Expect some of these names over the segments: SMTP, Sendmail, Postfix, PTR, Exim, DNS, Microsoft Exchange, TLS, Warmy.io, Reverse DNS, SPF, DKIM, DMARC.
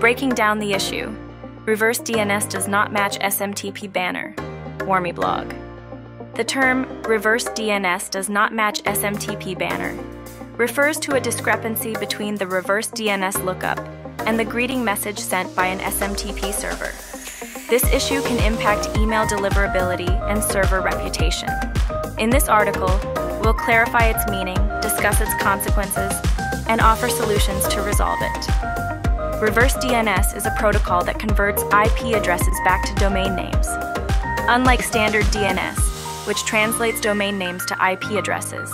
Breaking down the issue. Reverse DNS does not match SMTP banner. Warmy blog. The term reverse DNS does not match SMTP banner refers to a discrepancy between the reverse DNS lookup and the greeting message sent by an SMTP server. This issue can impact email deliverability and server reputation. In this article, we'll clarify its meaning, discuss its consequences, and offer solutions to resolve it. Reverse DNS is a protocol that converts IP addresses back to domain names. Unlike standard DNS, which translates domain names to IP addresses,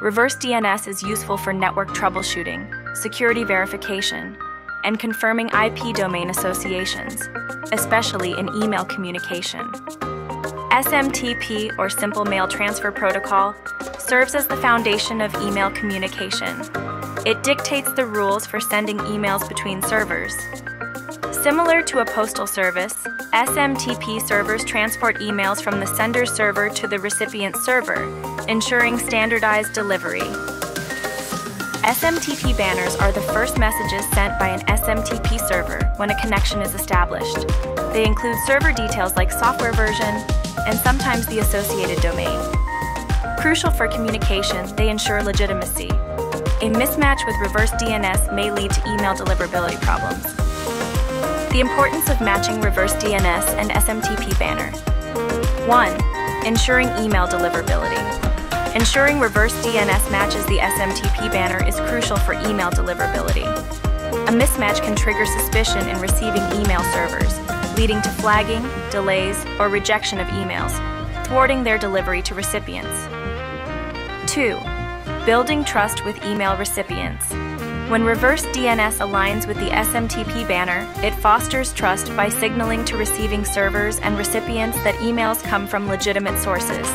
reverse DNS is useful for network troubleshooting, security verification, and confirming IP domain associations, especially in email communication. SMTP, or Simple Mail Transfer Protocol, serves as the foundation of email communication. It dictates the rules for sending emails between servers. Similar to a postal service, SMTP servers transport emails from the sender's server to the recipient's server, ensuring standardized delivery. SMTP banners are the first messages sent by an SMTP server when a connection is established. They include server details like software version and sometimes the associated domain. Crucial for communication, they ensure legitimacy. A mismatch with reverse DNS may lead to email deliverability problems. The importance of matching reverse DNS and SMTP banner. 1. Ensuring email deliverability. Ensuring reverse DNS matches the SMTP banner is crucial for email deliverability. A mismatch can trigger suspicion in receiving email servers, leading to flagging, delays, or rejection of emails, thwarting their delivery to recipients. 2. Building trust with email recipients. When reverse DNS aligns with the SMTP banner, it fosters trust by signaling to receiving servers and recipients that emails come from legitimate sources.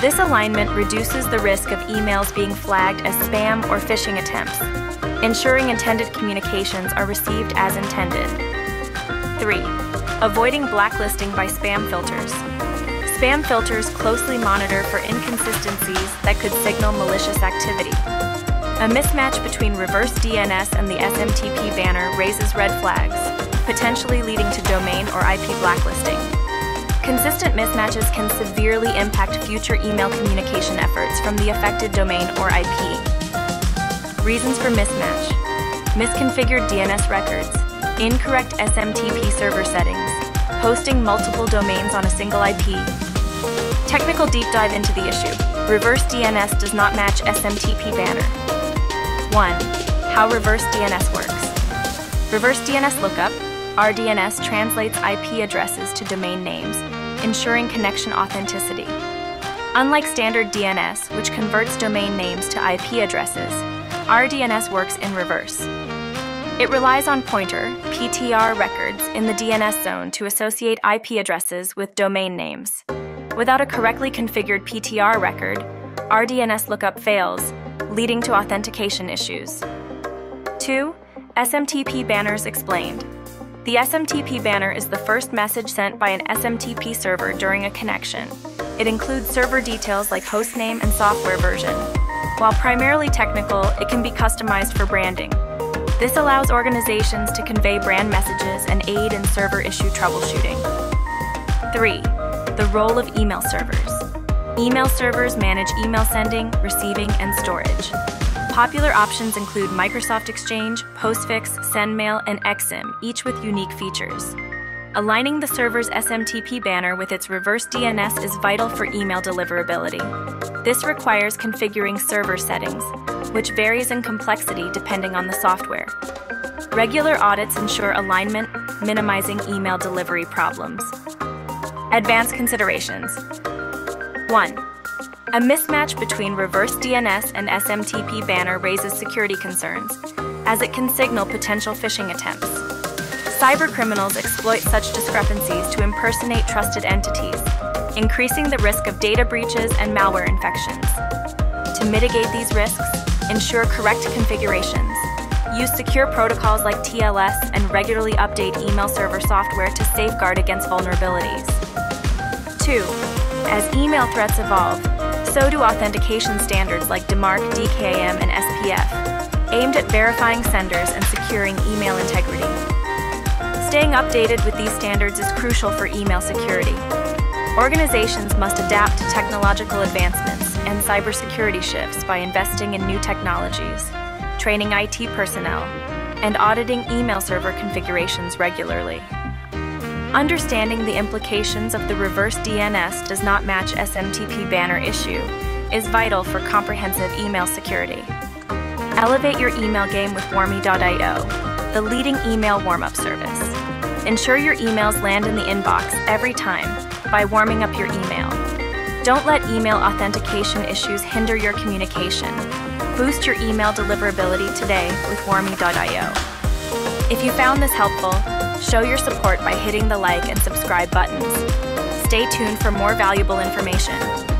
This alignment reduces the risk of emails being flagged as spam or phishing attempts, ensuring intended communications are received as intended. 3. Avoiding blacklisting by spam filters. Spam filters closely monitor for inconsistencies that could signal malicious activity. A mismatch between reverse DNS and the SMTP banner raises red flags, potentially leading to domain or IP blacklisting. Consistent mismatches can severely impact future email communication efforts from the affected domain or IP. Reasons for mismatch: misconfigured DNS records, incorrect SMTP server settings, hosting multiple domains on a single IP. Technical deep dive into the issue. Reverse DNS does not match SMTP banner. 1. How reverse DNS works. Reverse DNS lookup, RDNS, translates IP addresses to domain names, ensuring connection authenticity. Unlike standard DNS, which converts domain names to IP addresses, RDNS works in reverse. It relies on pointer, PTR records in the DNS zone to associate IP addresses with domain names. Without a correctly configured PTR record, RDNS lookup fails, leading to authentication issues. 2. SMTP banners explained. The SMTP banner is the first message sent by an SMTP server during a connection. It includes server details like hostname and software version. While primarily technical, it can be customized for branding. This allows organizations to convey brand messages and aid in server issue troubleshooting. 3. The role of email servers. Email servers manage email sending, receiving, and storage. Popular options include Microsoft Exchange, Postfix, Sendmail, and Exim, each with unique features. Aligning the server's SMTP banner with its reverse DNS is vital for email deliverability. This requires configuring server settings, which varies in complexity depending on the software. Regular audits ensure alignment, minimizing email delivery problems. Advanced considerations. 1. A mismatch between reverse DNS and SMTP banner raises security concerns, as it can signal potential phishing attempts. Cybercriminals exploit such discrepancies to impersonate trusted entities, increasing the risk of data breaches and malware infections. To mitigate these risks, ensure correct configurations. Use secure protocols like TLS and regularly update email server software to safeguard against vulnerabilities. 2. As email threats evolve, so do authentication standards like DMARC, DKIM, and SPF, aimed at verifying senders and securing email integrity. Staying updated with these standards is crucial for email security. Organizations must adapt to technological advancements and cybersecurity shifts by investing in new technologies, training IT personnel, and auditing email server configurations regularly. Understanding the implications of the reverse DNS does not match SMTP banner issue is vital for comprehensive email security. Elevate your email game with Warmy.io, the leading email warm-up service. Ensure your emails land in the inbox every time by warming up your email. Don't let email authentication issues hinder your communication. Boost your email deliverability today with Warmy.io. If you found this helpful, show your support by hitting the like and subscribe buttons. Stay tuned for more valuable information.